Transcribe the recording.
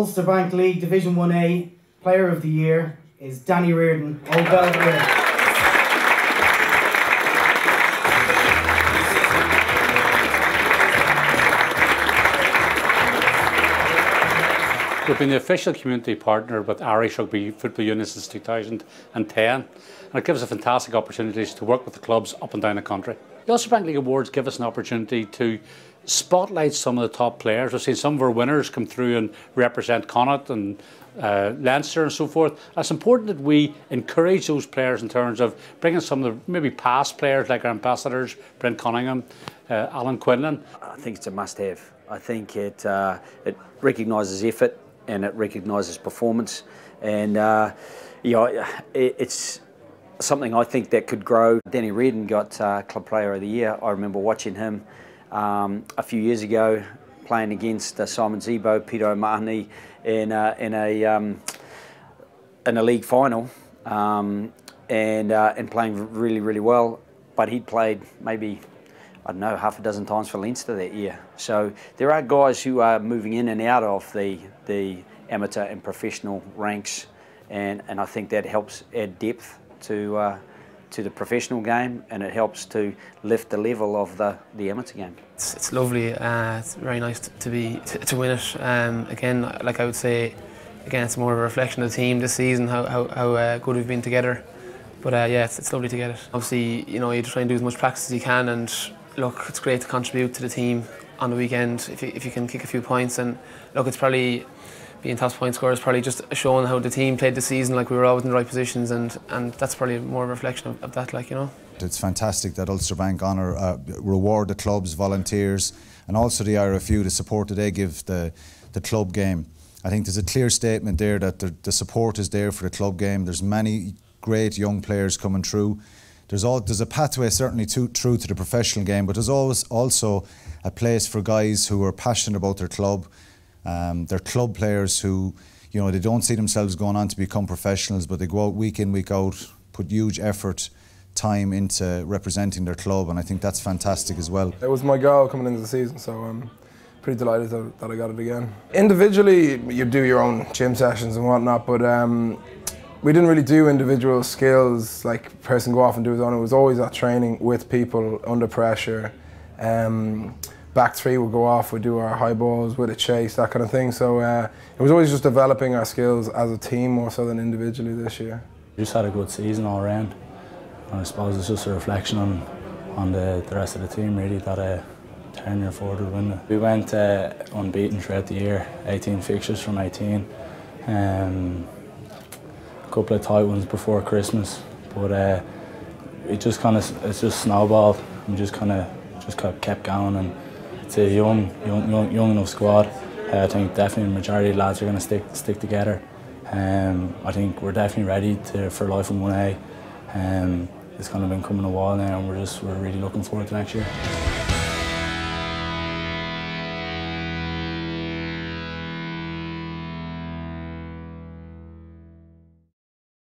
Ulster Bank League Division 1A Player of the Year is Danny Riordan, Old Belvedere. We've been the official community partner with Irish Rugby Football Union since 2010, and it gives us fantastic opportunities to work with the clubs up and down the country. The Ulster Bank League Awards give us an opportunity to spotlight some of the top players. We've seen some of our winners come through and represent Connaught and Leinster and so forth. It's important that we encourage those players in terms of bringing some of the maybe past players like our ambassadors, Brent Cunningham, Alan Quinlan. I think it's a must-have. I think it recognises effort, and it recognises performance, and you know, it's something I think that could grow. Danny Riordan got Club Player of the Year. I remember watching him a few years ago playing against Simon Zebo, Peter O'Mahony in a league final, and playing really, really well. But he'd played maybe, I don't know, half a dozen times for Leinster that year. So there are guys who are moving in and out of the amateur and professional ranks, and I think that helps add depth to the professional game, and it helps to lift the level of the amateur game. It's lovely. It's very nice to win it. Again, like I would say, again, it's more of a reflection of the team this season, how good we've been together. But yeah, it's lovely to get it. Obviously, you know, you just try and do as much practice as you can, and look, it's great to contribute to the team on the weekend if you can kick a few points. And look, it's probably being top point scorer is probably just showing how the team played the season. Like, we were always in the right positions, and that's probably more a reflection of that. Like, you know, it's fantastic that Ulster Bank honour reward the clubs, volunteers, and also the IRFU, the support that they give the club game. I think there's a clear statement there that the support is there for the club game. There's many great young players coming through. There's a pathway certainly through to the professional game, but there's always also a place for guys who are passionate about their club. They're club players who, you know, they don't see themselves going on to become professionals, but they go out week in, week out, put huge effort, time into representing their club, and I think that's fantastic as well. It was my goal coming into the season, so pretty delighted that I got it again. Individually, you do your own gym sessions and whatnot, but we didn't really do individual skills, like a person go off and do his own. It was always that training with people under pressure. Back three would go off, we'd do our high balls with a chase, that kind of thing. So it was always just developing our skills as a team more so than individually this year. We just had a good season all round, and I suppose it's just a reflection on the rest of the team really, that turning forward would win. We went unbeaten throughout the year, 18 fixtures from 18. Couple of tight ones before Christmas, but it just kind of, it's just snowballed. We just kind of kept going, and it's a young enough squad. I think definitely the majority of the lads are going to stick together. I think we're definitely ready for life in 1A. It's kind of been coming a while now, and we're really looking forward to next year.